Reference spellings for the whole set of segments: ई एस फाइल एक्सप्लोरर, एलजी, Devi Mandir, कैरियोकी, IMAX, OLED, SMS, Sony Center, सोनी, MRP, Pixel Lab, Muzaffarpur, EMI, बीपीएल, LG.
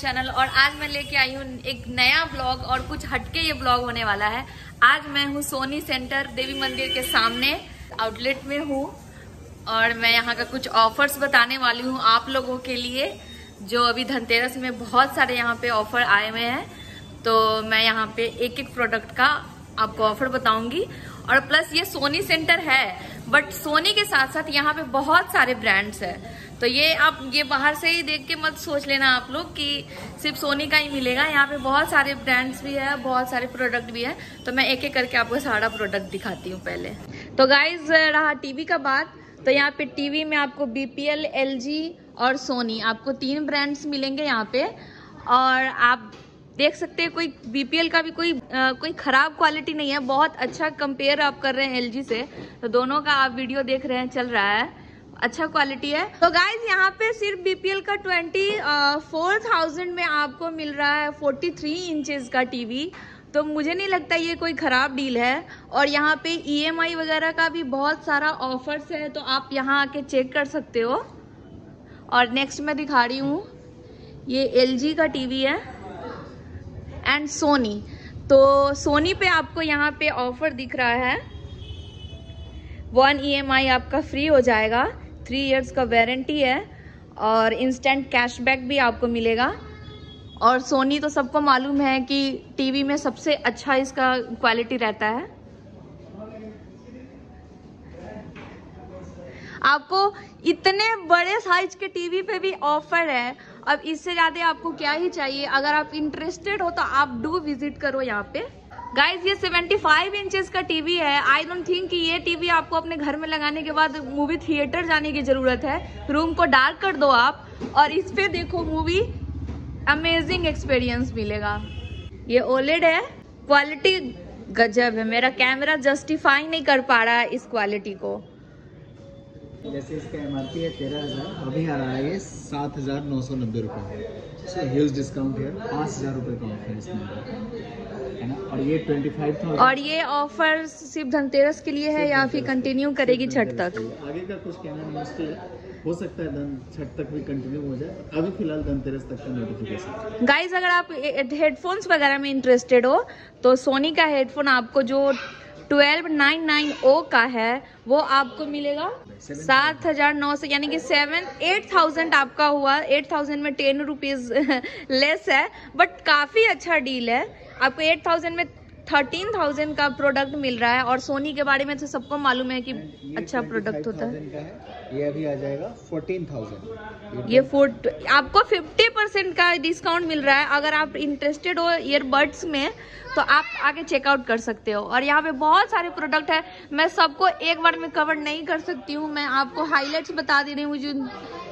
Channel. और आज मैं लेके आई हूँ एक नया ब्लॉग और कुछ हटके ये ब्लॉग होने वाला है। आज मैं हूँ सोनी सेंटर देवी मंदिर के सामने आउटलेट में हूँ और मैं यहाँ का कुछ ऑफर्स बताने वाली हूँ आप लोगों के लिए, जो अभी धनतेरस में बहुत सारे यहाँ पे ऑफर आए हुए हैं। तो मैं यहाँ पे एक एक प्रोडक्ट का आपको ऑफर बताऊंगी। और प्लस ये सोनी सेंटर है, बट सोनी के साथ साथ यहाँ पे बहुत सारे ब्रांड्स हैं। तो ये आप ये बाहर से ही देख के मत सोच लेना आप लोग कि सिर्फ सोनी का ही मिलेगा। यहाँ पे बहुत सारे ब्रांड्स भी है, बहुत सारे प्रोडक्ट भी है। तो मैं एक एक करके आपको सारा प्रोडक्ट दिखाती हूँ। पहले तो गाइज रहा टीवी का बात, तो यहाँ पे टीवी में आपको बीपीएल, एलजी और सोनी आपको तीन ब्रांड्स मिलेंगे यहाँ पे। और आप देख सकते हैं कोई बीपीएल का भी कोई खराब क्वालिटी नहीं है, बहुत अच्छा कंपेयर आप कर रहे हैं एलजी से। तो दोनों का आप वीडियो देख रहे हैं, चल रहा है, अच्छा क्वालिटी है। तो गाइज यहाँ पे सिर्फ बीपीएल का 24,000 में आपको मिल रहा है 43 इंचेस का टीवी। तो मुझे नहीं लगता ये कोई ख़राब डील है। और यहाँ पे EMI वगैरह का भी बहुत सारा ऑफर्स है, तो आप यहाँ आके चेक कर सकते हो। और नेक्स्ट मैं दिखा रही हूँ ये LG का टीवी है एंड सोनी। तो सोनी पे आपको यहाँ पे ऑफर दिख रहा है, 1 EMI आपका फ्री हो जाएगा, 3 इयर्स का वारंटी है और इंस्टेंट कैशबैक भी आपको मिलेगा। और सोनी तो सबको मालूम है कि टीवी में सबसे अच्छा इसका क्वालिटी रहता है। आपको इतने बड़े साइज के टीवी पे भी ऑफर है, अब इससे ज़्यादा आपको क्या ही चाहिए। अगर आप इंटरेस्टेड हो तो आप डू विजिट करो यहाँ पे। गाइज ये 75 इंचेस का टीवी है। आई डोंट थिंक कि ये टीवी आपको अपने घर में लगाने के बाद मूवी थिएटर जाने की ज़रूरत है। रूम को डार्क कर दो आप और इस पर देखो मूवी, अमेजिंग एक्सपीरियंस मिलेगा। ये OLED है, क्वालिटी गजब है। मेरा कैमरा जस्टिफाई नहीं कर पा रहा है इस क्वालिटी को। जैसे इसका MRP है 13,000, अभी आ रहा है 7,990 रुपये। सो ह्यूज डिस्काउंट है, 5,000 रुपये का ऑफर इसमें है ना। और ये 25,000। और ये ऑफर सिर्फ धनतेरस के लिए है या फिर कंटिन्यू करेगी छठ तक? आगे का कुछ कहना मुश्किल है, हो सकता है छठ तक भी कंटिन्यू हो जाए। अभी फिलहाल धनतेरस तक का नोटिफिकेशन। गाइज अगर आप हेडफोन्स वगैरह में इंटरेस्टेड हो तो सोनी का हेडफोन आपको जो 12990 का है वो आपको मिलेगा 7,900, यानी कि 8,000 आपका हुआ। 8,000 में 10 रुपीज़ लेस है, बट काफ़ी अच्छा डील है। आपको 8,000 में 13,000 का प्रोडक्ट मिल रहा है। और सोनी के बारे में तो सबको मालूम है कि अच्छा प्रोडक्ट होता है। ये अभी आ जाएगा 14,000। ये आपको 50% का डिस्काउंट मिल रहा है। अगर आप इंटरेस्टेड हो ईयरबड्स में तो आप आके चेकआउट कर सकते हो। और यहाँ पे बहुत सारे प्रोडक्ट है, मैं सबको एक बार में कवर नहीं कर सकती हूँ। मैं आपको हाईलाइट्स बता दे रही हूँ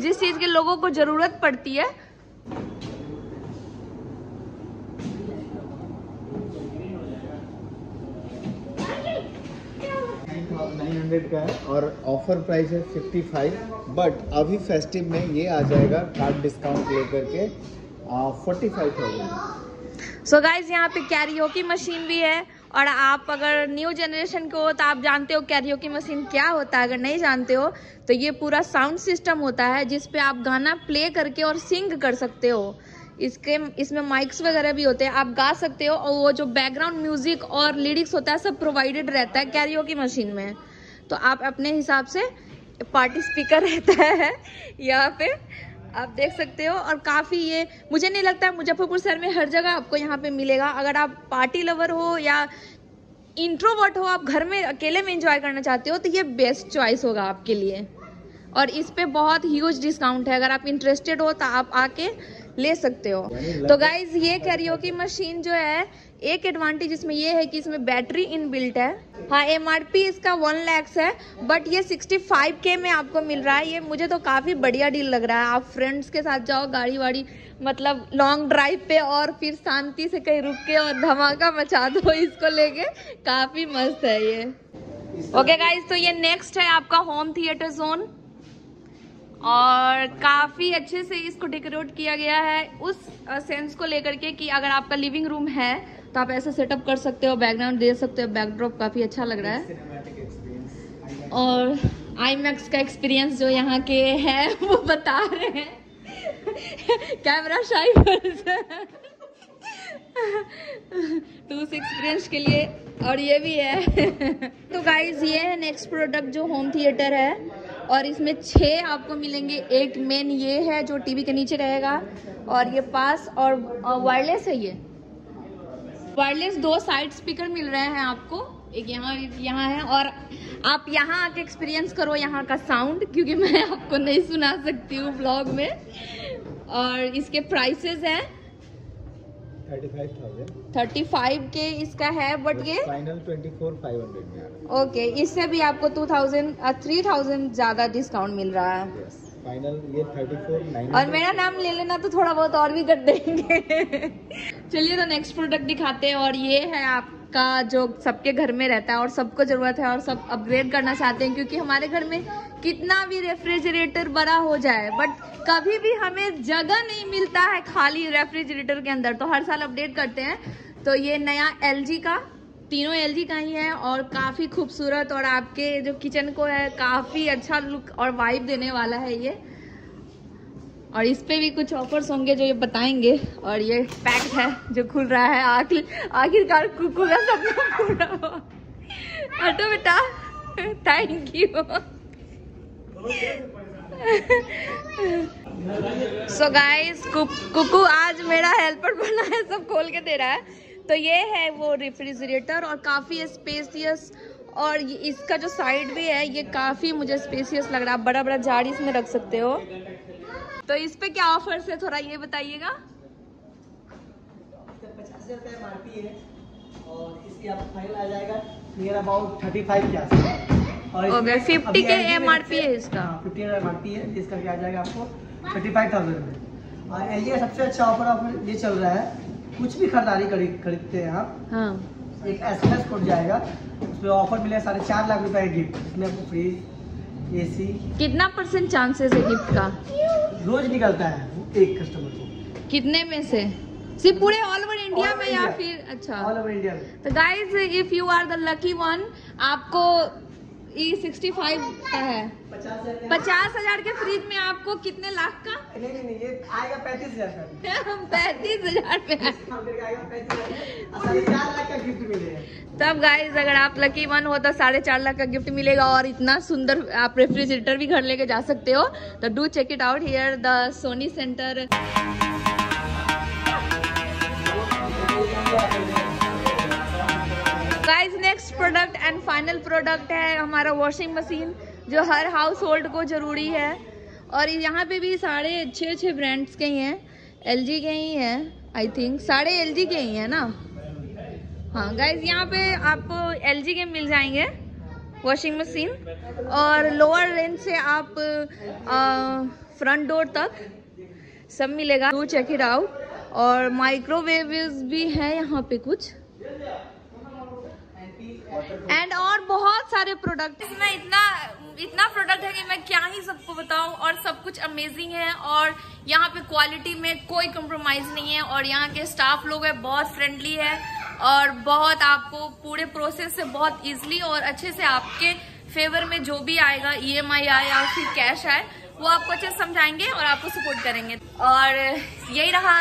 जिस चीज़ की लोगों को ज़रूरत पड़ती है। का है और ऑफर प्राइस है 55, बट अभी फेस्टिव में ये आ जाएगा कार्ड डिस्काउंट लेकर के 45,000। सो गाइज यहाँ पे कैरियोकी मशीन भी है। और आप अगर न्यू जनरेशन के हो तो आप जानते हो कैरियोकी मशीन क्या होता है। अगर नहीं जानते हो तो ये पूरा साउंड सिस्टम होता है जिस पे आप गाना प्ले करके और सिंग कर सकते हो। इसमें माइक्स वगैरह भी होते हैं, आप गा सकते हो। और वो जो बैकग्राउंड म्यूजिक और लिरिक्स होता है सब प्रोवाइडेड रहता है कैरियोकी मशीन में। तो आप अपने हिसाब से पार्टी स्पीकर रहता है यहाँ पे, आप देख सकते हो। और काफ़ी ये मुझे नहीं लगता है मुजफ्फरपुर शहर में हर जगह आपको यहाँ पे मिलेगा। अगर आप पार्टी लवर हो या इंट्रोवर्ट हो, आप घर में अकेले में एंजॉय करना चाहते हो तो ये बेस्ट चॉइस होगा आपके लिए। और इस पे बहुत ह्यूज डिस्काउंट है, अगर आप इंटरेस्टेड हो तो आप आके ले सकते हो। तो गाइज ये कैरियोकी मशीन जो है, एक एडवांटेज इसमें ये है कि इसमें बैटरी इनबिल्ट है। हाँ MRP इसका 1 लाख है, बट ये 65K में आपको मिल रहा है। ये मुझे तो काफ़ी बढ़िया डील लग रहा है। आप फ्रेंड्स के साथ जाओ गाड़ी वाड़ी, मतलब लॉन्ग ड्राइव पे, और फिर शांति से कहीं रुक के और धमाका मचा दो इसको लेके, काफ़ी मस्त है ये। ओके गाइज तो ये नेक्स्ट है आपका होम थिएटर जोन। और काफ़ी अच्छे से इसको डेकोरेट किया गया है उस सेंस को लेकर के कि अगर आपका लिविंग रूम है तो आप ऐसा सेटअप कर सकते हो, बैकग्राउंड दे सकते हो। बैकड्रॉप काफ़ी अच्छा लग रहा है। और IMAX का एक्सपीरियंस जो यहाँ के है वो बता रहे हैं। कैमरा शाई पर 2 एक्सपीरियंस के लिए। और ये भी है। तो गाइज ये है नेक्स्ट प्रोडक्ट जो होम थिएटर है, और इसमें 6 आपको मिलेंगे। एक मेन ये है जो टीवी के नीचे रहेगा, और ये पास और वायरलेस है। ये वायरलेस 2 साइड स्पीकर मिल रहे हैं आपको, एक यहाँ एक यहाँ है। और आप यहाँ आके एक्सपीरियंस करो यहाँ का साउंड, क्योंकि मैं आपको नहीं सुना सकती हूँ ब्लॉग में। और इसके प्राइसेस हैं 35,000 के इसका है, बट ये फाइनल 24,500 में आ रहा है। ओके, इससे भी आपको 3,000 ज्यादा डिस्काउंट मिल रहा है। yes, फाइनल ये 34,900। और मेरा नाम ले लेना तो थोड़ा बहुत और भी कर देंगे। चलिए तो नेक्स्ट प्रोडक्ट दिखाते हैं, और ये है आपका जो सबके घर में रहता है और सबको जरूरत है और सब अपग्रेड करना चाहते हैं, क्योंकि हमारे घर में कितना भी रेफ्रिजरेटर बड़ा हो जाए बट कभी भी हमें जगह नहीं मिलता है खाली रेफ्रिजरेटर के अंदर, तो हर साल अपडेट करते हैं। तो ये नया LG का, तीनों LG का ही है, और काफ़ी खूबसूरत और आपके जो किचन को है काफ़ी अच्छा लुक और वाइब देने वाला है ये। और इस पे भी कुछ ऑफर्स होंगे जो ये बताएंगे। और ये पैक है जो खुल रहा है, आखिरकार कुकू का सपना पूरा हुआ। अटो बेटा thank you. So guys Kuku आज मेरा हेल्पर बना है, सब खोल के दे रहा है। तो ये है वो रेफ्रिजरेटर, और काफ़ी स्पेसियस, और इसका जो साइड भी है ये काफ़ी मुझे स्पेसियस लग रहा है। बड़ा बड़ा झाड़ इसमें रख सकते हो। तो इस पे क्या ऑफर्स है थोड़ा ये बताइएगा। 50,000 एमआरपी है, और इसकी आपको फाइनल आ जाएगा नियर अबाउट 35 के आसपास। और 50 के एमआरपी है इसका, 50 एमआरपी है, जिसका क्या आ जाएगा आपको 35,000 में। और LG का सबसे अच्छा ऑफर ये चल रहा है, कुछ भी खरीदारी खरीदते हैं आप, हाँ, एक SMS कोड जाएगा, उसमें ऑफर मिलेगा 4.5 लाख रुपए का गिफ्ट, जिसमें आपको फ्रिज AC। कितना % चांसेस है गिफ्ट का? रोज निकलता है एक कस्टमर को। कितने में से? सिर्फ पूरे ऑल ओवर इंडिया में या फिर? अच्छा, ऑल ओवर इंडिया में। तो guys if you are the lucky one, आपको E65 का है 50,000 के फ्रिज में, आपको कितने लाख का? नहीं, ये आएगा 35,000 का गिफ्ट मिलेगा। तब गाइज अगर आप लकी वन हो तो 4.5 लाख का गिफ्ट मिलेगा, और इतना सुंदर आप रेफ्रिजरेटर भी घर लेके जा सकते हो। तो do check it out here the सोनी centre. Guys next product and final product है हमारा वॉशिंग मशीन, जो हर हाउस होल्ड को ज़रूरी है। और यहाँ पे भी 6.5 ब्रांड्स के ही हैं, LG के ही हैं, आई थिंक 11.5 के ही हैं ना। हाँ गाइज, यहाँ पे आपको LG के मिल जाएंगे वॉशिंग मशीन, और लोअर रेंज से आप फ्रंट डोर तक सब मिलेगा। Do check it out. और माइक्रोवेव्स भी हैं यहाँ पे कुछ, एंड और बहुत सारे प्रोडक्ट। इसमें इतना प्रोडक्ट है कि मैं क्या ही सबको बताऊं, और सब कुछ अमेजिंग है। और यहाँ पे क्वालिटी में कोई कॉम्प्रोमाइज़ नहीं है, और यहाँ के स्टाफ लोग है बहुत फ्रेंडली है, और बहुत आपको पूरे प्रोसेस से बहुत इजीली और अच्छे से आपके फेवर में जो भी आएगा, EMI आए या फिर कैश आए, वो आपको अच्छे से समझाएंगे और आपको सपोर्ट करेंगे। और यही रहा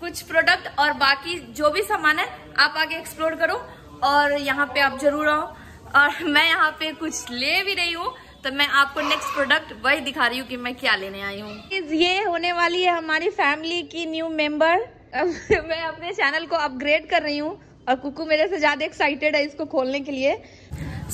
कुछ प्रोडक्ट, और बाकी जो भी सामान है आप आगे एक्सप्लोर करो, और यहाँ पे आप जरूर आओ। और मैं यहाँ पे कुछ ले भी रही हूँ, तो मैं आपको नेक्स्ट प्रोडक्ट वही दिखा रही हूँ कि मैं क्या लेने आई हूँ। ये होने वाली है हमारी फैमिली की न्यू मेंबर। अब मैं अपने चैनल को अपग्रेड कर रही हूँ, और कुकू मेरे से ज़्यादा एक्साइटेड है इसको खोलने के लिए।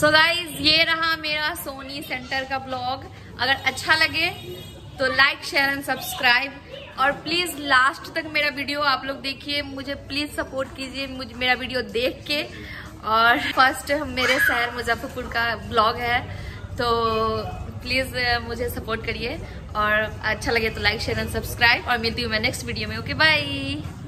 सो गाइज ये रहा मेरा सोनी सेंटर का ब्लॉग। अगर अच्छा लगे तो लाइक शेयर एंड सब्सक्राइब, और प्लीज़ लास्ट तक मेरा वीडियो आप लोग देखिए, मुझे प्लीज़ सपोर्ट कीजिए मुझे मेरा वीडियो देख के। और फर्स्ट मेरे शहर मुजफ्फरपुर का ब्लॉग है, तो प्लीज़ मुझे सपोर्ट करिए, और अच्छा लगे तो लाइक शेयर एंड सब्सक्राइब। और मिलती हूँ मैं नेक्स्ट वीडियो में। Okay bye.